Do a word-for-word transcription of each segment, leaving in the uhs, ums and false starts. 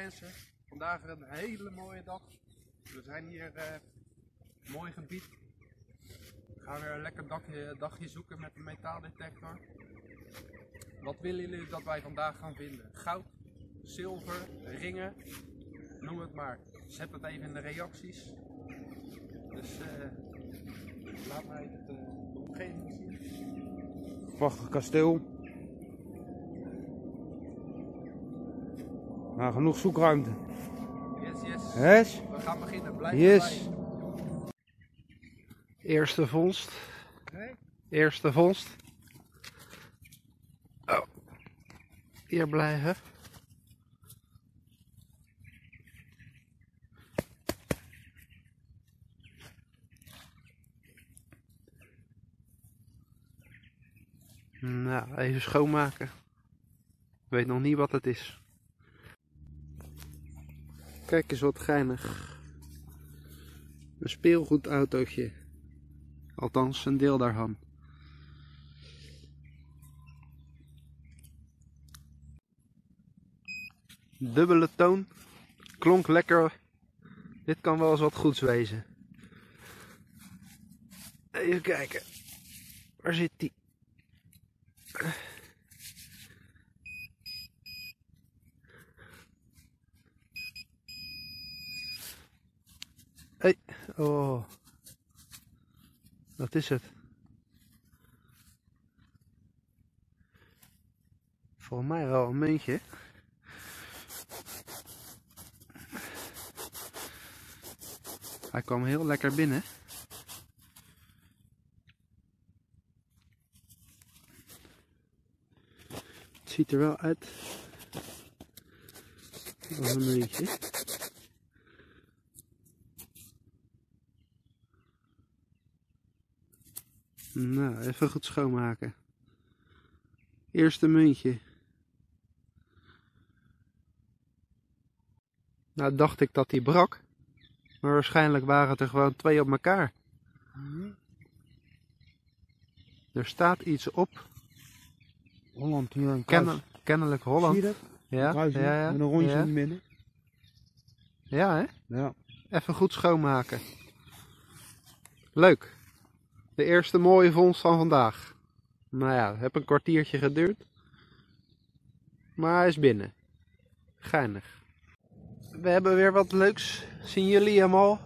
mensen, vandaag een hele mooie dag. We zijn hier uh, een mooi gebied. We gaan weer een lekker dagje, dagje zoeken met de metaaldetector. Wat willen jullie dat wij vandaag gaan vinden? Goud, zilver, ringen, noem het maar. Zet het even in de reacties. Dus uh, laat mij het uh, de omgeving zien. Prachtig kasteel. Nou, genoeg zoekruimte. Yes, yes. Yes. We gaan beginnen. Blijf yes. Erbij. Eerste vondst. Nee? Eerste vondst. Oh. Hier blijven. Nou, even schoonmaken. Ik weet nog niet wat het is. Kijk eens wat geinig. Een speelgoedautootje. Althans, een deel daarvan. Dubbele toon. Klonk lekker. Dit kan wel eens wat goeds wezen. Even kijken. Waar zit die? Hey, oh, dat is het. Volgens mij wel een muntje. Hij kwam heel lekker binnen. Het ziet er wel uit als een muntje. Nou, even goed schoonmaken. Eerste muntje. Nou, dacht ik dat die brak. Maar waarschijnlijk waren het er gewoon twee op elkaar. Er staat iets op. Holland hier een kruis. Kennel, kennelijk Holland. Zie je dat? Ja, kruis, ja, ja. Met een rondje in het midden. Ja, hè? Ja. Even goed schoonmaken. Leuk. De eerste mooie vondst van vandaag. Nou ja, heb een kwartiertje geduurd. Maar hij is binnen. Geinig. We hebben weer wat leuks. Zien jullie hem al?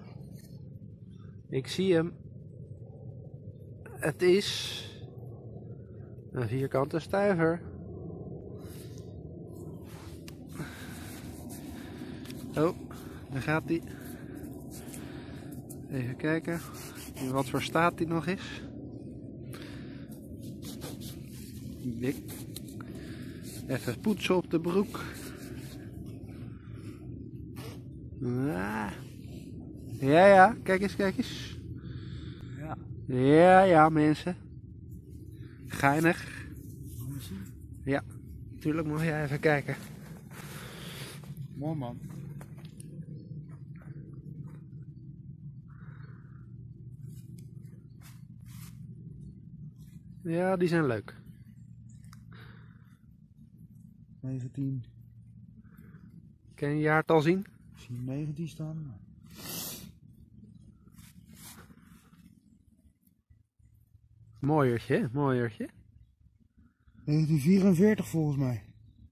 Ik zie hem. Het is een vierkante stuiver. Oh, daar gaat hij. Even kijken. In wat voor staat die nog is. Dik. Even poetsen op de broek. Ja, ja, kijk eens, kijk eens. Ja, ja, ja mensen. Geinig. Ja, natuurlijk mag jij even kijken. Mooi man. Ja, die zijn leuk. negentien. Kan je een jaartal zien? Ik zie negentien staan. Mooiertje, mooiertje. negentien vierenveertig volgens mij.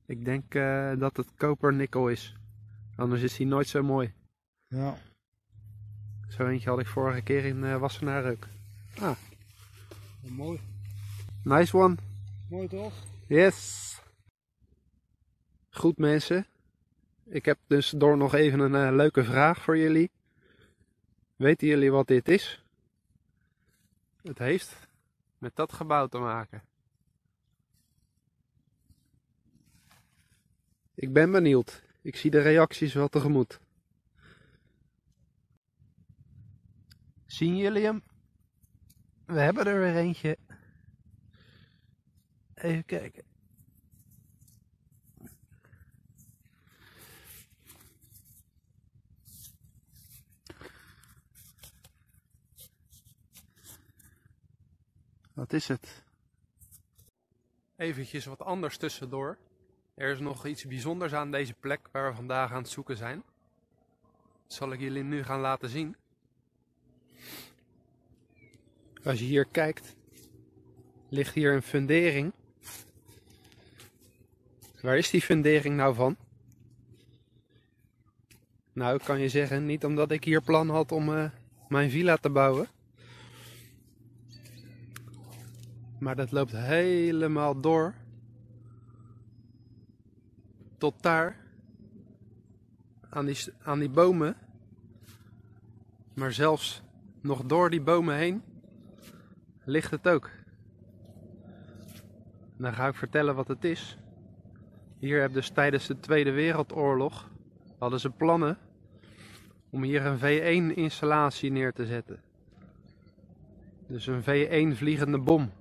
Ik denk uh, dat het kopernikkel is. Anders is hij nooit zo mooi. Ja. Zo eentje had ik vorige keer in uh, Wassenaar ook. Ah. Ja, mooi. Nice one. Mooi toch? Yes. Goed mensen. Ik heb dus door nog even een uh, leuke vraag voor jullie. Weten jullie wat dit is? Het heeft met dat gebouw te maken. Ik ben benieuwd. Ik zie de reacties wel tegemoet. Zien jullie hem? We hebben er weer eentje. Even kijken. Wat is het? Eventjes wat anders tussendoor. Er is nog iets bijzonders aan deze plek waar we vandaag aan het zoeken zijn. Dat zal ik jullie nu gaan laten zien. Als je hier kijkt, ligt hier een fundering. Waar is die fundering nou van? Nou, ik kan je zeggen, niet omdat ik hier plan had om uh, mijn villa te bouwen. Maar dat loopt helemaal door. Tot daar. Aan die, aan die bomen. Maar zelfs nog door die bomen heen ligt het ook. Dan ga ik vertellen wat het is. Hier hebben dus tijdens de Tweede Wereldoorlog hadden ze plannen om hier een V één installatie neer te zetten. Dus een V één vliegende bom.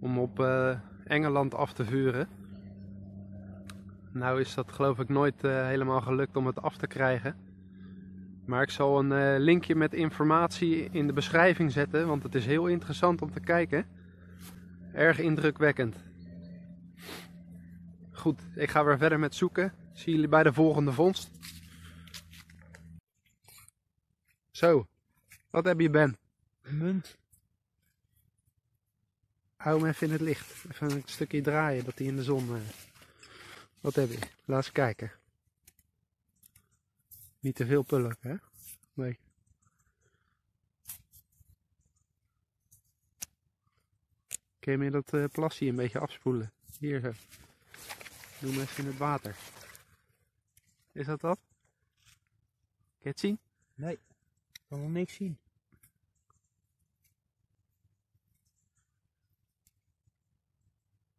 Om op uh, Engeland af te vuren. Nou is dat geloof ik nooit uh, helemaal gelukt om het af te krijgen. Maar ik zal een uh, linkje met informatie in de beschrijving zetten. Want het is heel interessant om te kijken. Erg indrukwekkend. Goed, ik ga weer verder met zoeken. Zie jullie bij de volgende vondst. Zo, wat heb je, Ben? Munt. Hou hem even in het licht. Even een stukje draaien, dat hij in de zon... Uh... Wat heb je? Laat eens kijken. Niet te veel pullen, hè? Nee. Kun je meer dat uh, plasje een beetje afspoelen? Hier zo. Doe hem even in het water. Is dat dat? Kun je het zien? Nee, ik kan nog niks zien.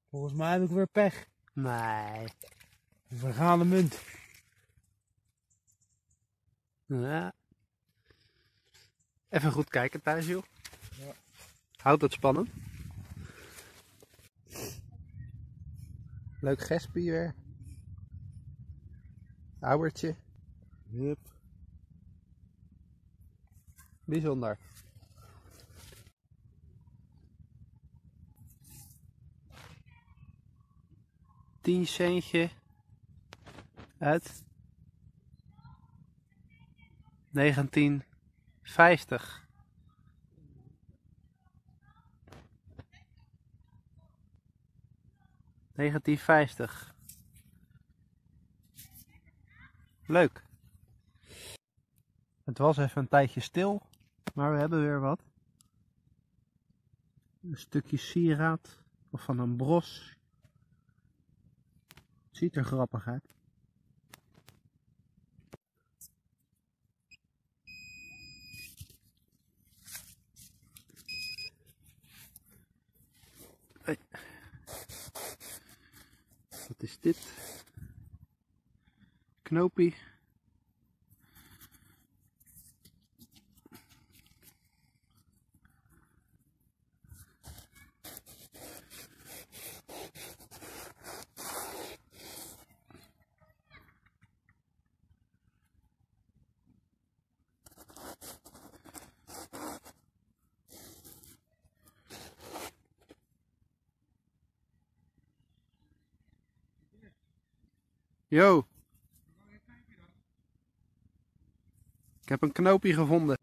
Volgens mij heb ik weer pech. Nee. Een vergane munt. Ja. Even goed kijken thuis, joh. Ja. Houdt het spannend. Leuk gespie weer. Auwertje. Hup. Bijzonder. tien centje uit negentien vijftig. negentien vijftig. Leuk. Het was even een tijdje stil, maar we hebben weer wat. Een stukje sieraad of van een bros. Ziet er grappig uit. Hey. Wat is dit? Knoopie. Yo! Ik heb een knoopje gevonden.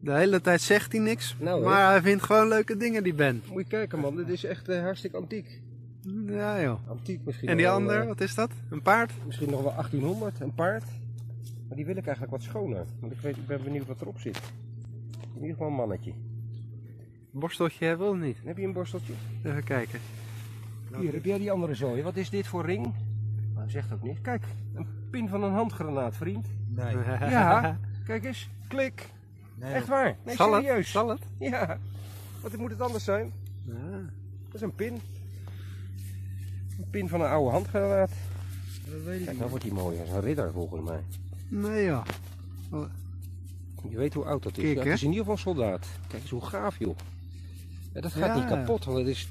De hele tijd zegt hij niks, nou, maar hij vindt gewoon leuke dingen, die Ben. Moet je kijken, man, dit is echt uh, hartstikke antiek. Ja, joh. Antiek misschien. En die ander, wat is dat? Een paard? Misschien nog wel achttienhonderd, een paard. Maar die wil ik eigenlijk wat schoner, want ik, weet, ik ben benieuwd wat erop zit. In ieder geval een mannetje. Een borsteltje hebben we of niet? Heb je een borsteltje? Even kijken. Hier, heb jij die andere zooi? Wat is dit voor ring? Zegt ook niet. Kijk, een pin van een handgranaat, vriend. Nee. Ja, kijk eens. Klik. Nee. Echt waar. Nee, zal serieus. Het? Zal het? Ja. Want het moet het anders zijn. Ja. Dat is een pin. Een pin van een oude handgranaat. Dat weet ik kijk, nou wordt die mooi als een ridder volgens mij. Nee ja. Je weet hoe oud dat is. Kijk, ja, het is in ieder geval een soldaat. Kijk eens hoe gaaf, joh. Ja, dat gaat ja. niet kapot, want het is...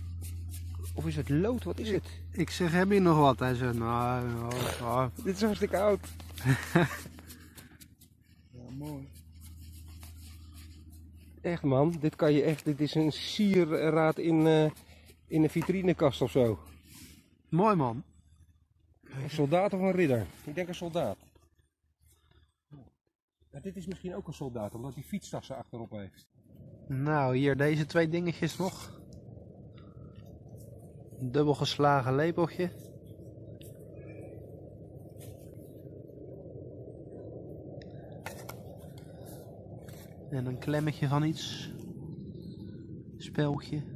Of is het lood? Wat is het? Ik zeg, heb je nog wat? Hij zegt, nou, nou, nou. Dit is hartstikke oud. Ja, mooi. Echt, man. Dit kan je echt... Dit is een sierraad in, uh, in een vitrinekast of zo. Mooi, man. Een soldaat of een ridder? Ik denk een soldaat. Ja, dit is misschien ook een soldaat, omdat die fietstassen achterop heeft. Nou, hier deze twee dingetjes nog. Een dubbel geslagen lepeltje. En een klemmetje van iets. Speeltje.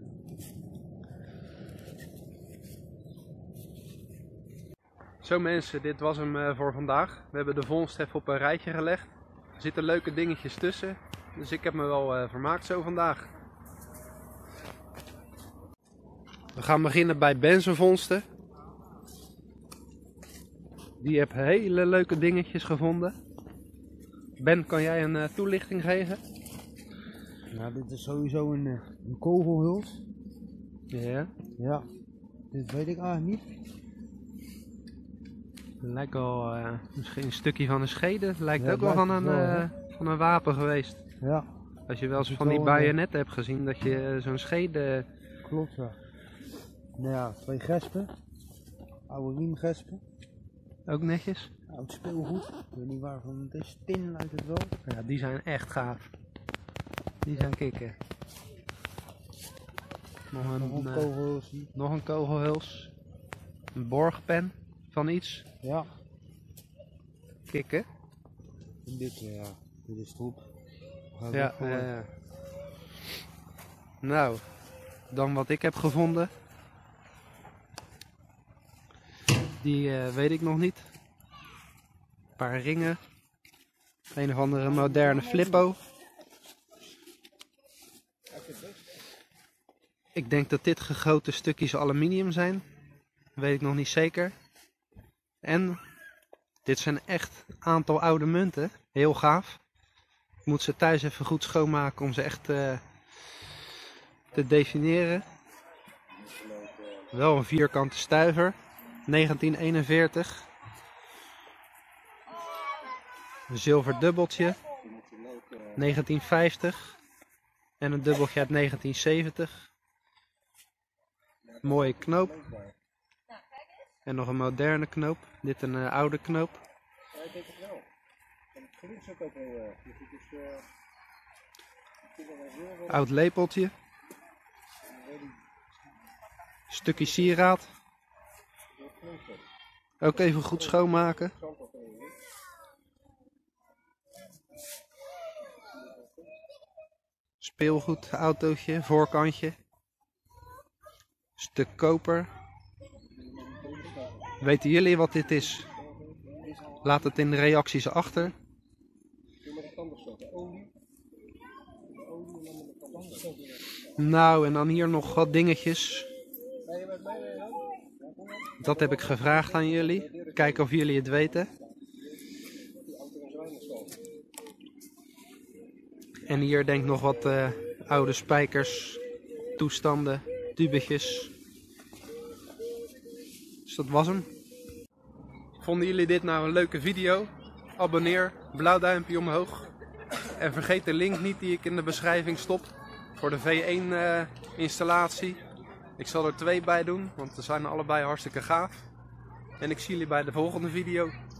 Zo mensen, dit was hem voor vandaag. We hebben de vondst even op een rijtje gelegd. Er zitten leuke dingetjes tussen. Dus ik heb me wel vermaakt zo vandaag. We gaan beginnen bij benzenvondsten. Die heb hele leuke dingetjes gevonden. Ben, kan jij een toelichting geven? Nou, dit is sowieso een, een kogelhuls. Ja? Ja. Dit weet ik eigenlijk niet. Lijkt wel uh, misschien een stukje van een schede. Lijkt ja, ook wel, van, wel een, uh, van een wapen geweest. Ja. Als je wel eens van die bajonetten hebt gezien, dat je zo'n schede... Klopt, ja. Nou ja, twee gespen. Oude riemgespen. Ook netjes. Oud speelgoed. Ik weet niet waarvan het is. Tin lijkt het wel. Ja, die zijn echt gaaf. Die gaan kikken. Nog een, nog een kogelhuls. Uh, nog een kogelhuls. Een borgpen van iets. Ja. Kikken. En dit, ja. Dit is troep. Ja, uh, nou, dan wat ik heb gevonden. Die uh, weet ik nog niet. Een paar ringen. Een of andere moderne flippo. Ik denk dat dit gegoten stukjes aluminium zijn. Dat weet ik nog niet zeker. En dit zijn echt een aantal oude munten. Heel gaaf. Ik moet ze thuis even goed schoonmaken om ze echt uh, te definiëren. Wel een vierkante stuiver. negentien eenenveertig. Een zilver dubbeltje. negentien vijftig. En een dubbeltje uit negentien zeventig. Mooie knoop. En nog een moderne knoop. Dit een uh, oude knoop. Ja, ik denk het wel. En het groen is ook ook heel erg. Dus het is, uh, het is heel oud lepeltje. Stukje sieraad. Ook even goed schoonmaken. Speelgoed, autootje, voorkantje. Stuk koper. Weten jullie wat dit is? Laat het in de reacties achter. Nou, en dan hier nog wat dingetjes. Dat heb ik gevraagd aan jullie. Kijken of jullie het weten. En hier denk ik nog wat uh, oude spijkers, toestanden, tubetjes. Dus dat was hem. Vonden jullie dit nou een leuke video? Abonneer, blauw duimpje omhoog. En vergeet de link niet die ik in de beschrijving stop voor de V één uh, installatie. Ik zal er twee bij doen, want ze zijn allebei hartstikke gaaf. En ik zie jullie bij de volgende video.